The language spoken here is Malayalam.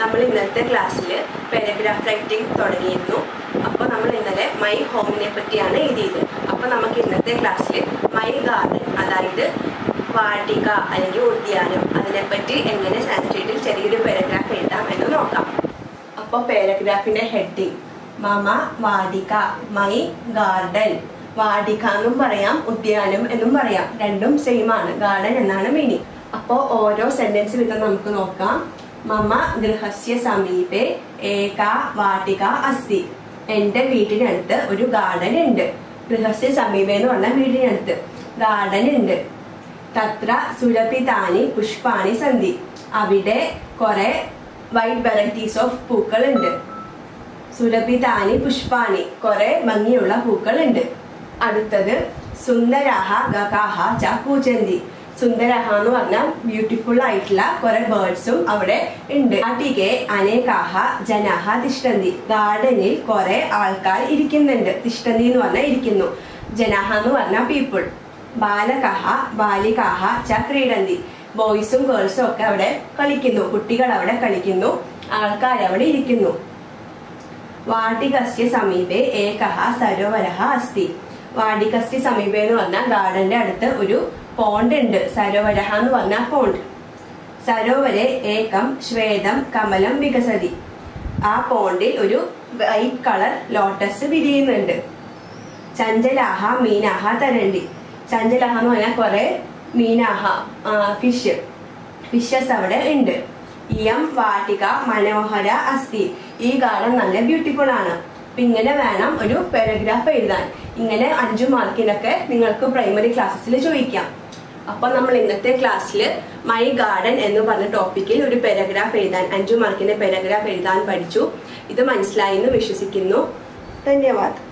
നമ്മൾ ഇന്നത്തെ ക്ലാസ്സിൽ പാരഗ്രാഫ് റൈറ്റിംഗ് തുടങ്ങിയിരുന്നു. അപ്പോൾ നമ്മൾ ഇന്നലെ മൈ ഹോമിനെ പറ്റിയാണ് എഴുതിയത്. അപ്പോൾ നമുക്ക് ഇന്നത്തെ ക്ലാസ്സിൽ മൈ ഗാർഡൻ, അതായത് വാടിക അല്ലെങ്കിൽ ഉദ്യാനം, അതിനെപ്പറ്റി എങ്ങനെ സാൻസ്ക്രിറ്റിൽ ചെറിയൊരു പാരഗ്രാഫ് എഴുതാം എന്ന് നോക്കാം. അപ്പോൾ പാരഗ്രാഫിൻ്റെ ഹെഡിങ് മമ വാടിക, മൈ ഗാർഡൻ. വാടിക എന്നും പറയാം, ഉദ്യാനം എന്നും പറയാം, രണ്ടും സെയിം ആണ്. ഗാർഡൻ എന്നാണ് മീനിങ്. അപ്പോൾ ഓരോ സെന്റൻസ് വീതം നമുക്ക് നോക്കാം. മമ ഗൃഹസ്യ സമീപേ ഏക വാടിക അസ്തി. എൻ്റെ വീട്ടിനടുത്ത് ഒരു ഗാർഡൻ ഉണ്ട്. ഗൃഹസ്യ സമീപേ എന്ന് പറഞ്ഞാൽ വീടിനടുത്ത് ഗാർഡൻ ഉണ്ട്. തത്ര സുരഭിതാനി പുഷ്പാണി സന്ധി. അവിടെ കുറെ വൈഡ് വെറൈറ്റീസ് ഓഫ് പൂക്കൾ ഉണ്ട്. സുരഭിതാനി പുഷ്പാണി, കുറെ ഭംഗിയുള്ള പൂക്കൾ ഉണ്ട്. അടുത്തത് സുന്ദരഹ ഗകാഹ ച പൂജന്തി. സുന്ദരഹ എന്ന് പറഞ്ഞാൽ ബ്യൂട്ടിഫുൾ ആയിട്ടുള്ള കുറെ ബേർഡ്സും അവിടെ ഉണ്ട്. വാടികേ അനേകാഹ ജനഹ തിഷ്ഠന്തി. ഗാർഡനിൽ കുറെ ആൾക്കാർ ഇരിക്കുന്നുണ്ട്. തിഷ്ഠന്തി എന്ന് പറഞ്ഞാൽ ഇരിക്കുന്നു, ജനഹ എന്ന് പറഞ്ഞാൽ പീപ്പിൾ. ബാലകഹ ബാലികാഹ ച ക്രീഡന്തി. ബോയ്സും ഗേൾസും ഒക്കെ അവിടെ കളിക്കുന്നു, കുട്ടികൾ അവിടെ കളിക്കുന്നു, ആൾക്കാരവിടെ ഇരിക്കുന്നു. വാടികസ്യ സമീപേ ഏകഹ സരോവരഹ അസ്തി. വാടികസ്യ സമീപേ എന്ന് പറഞ്ഞാൽ ഗാർഡന്റെ അടുത്ത് ഒരു പോണ്ട് ഉണ്ട്. സരോവരഹ എന്ന് പറഞ്ഞാൽ പോണ്ട്. സരോവരെ ഏകം ശ്വേതം കമലം വികസതി. ആ പോണ്ടിൽ ഒരു വൈറ്റ് കളർ ലോട്ടസ് വിരിയുന്നുണ്ട്. ചഞ്ചലാഹ മീനാഹ തരണ്ടി. ചഞ്ചലഹ എന്ന് പറഞ്ഞാൽ കുറെ മീനാഹ ഫിഷസ് അവിടെ ഉണ്ട്. ഇയം വാടിക മനോഹര അസ്തി. ഈ ഗാർഡൻ നല്ല ബ്യൂട്ടിഫുൾ ആണ്. അപ്പം ഇങ്ങനെ വേണം ഒരു പാരഗ്രാഫ് എഴുതാൻ. ഇങ്ങനെ 5 മാർക്കിനൊക്കെ നിങ്ങൾക്ക് പ്രൈമറി ക്ലാസ്സിൽ ചോദിക്കാം. അപ്പം നമ്മൾ ഇന്നത്തെ ക്ലാസ്സിൽ മൈ ഗാർഡൻ എന്ന് പറഞ്ഞ ടോപ്പിക്കിൽ ഒരു പാരഗ്രാഫ് എഴുതാൻ, 5 മാർക്കിന്റെ പാരഗ്രാഫ് എഴുതാൻ പഠിച്ചു. ഇത് മനസ്സിലായി എന്ന് വിശ്വസിക്കുന്നു. ധന്യവാദം.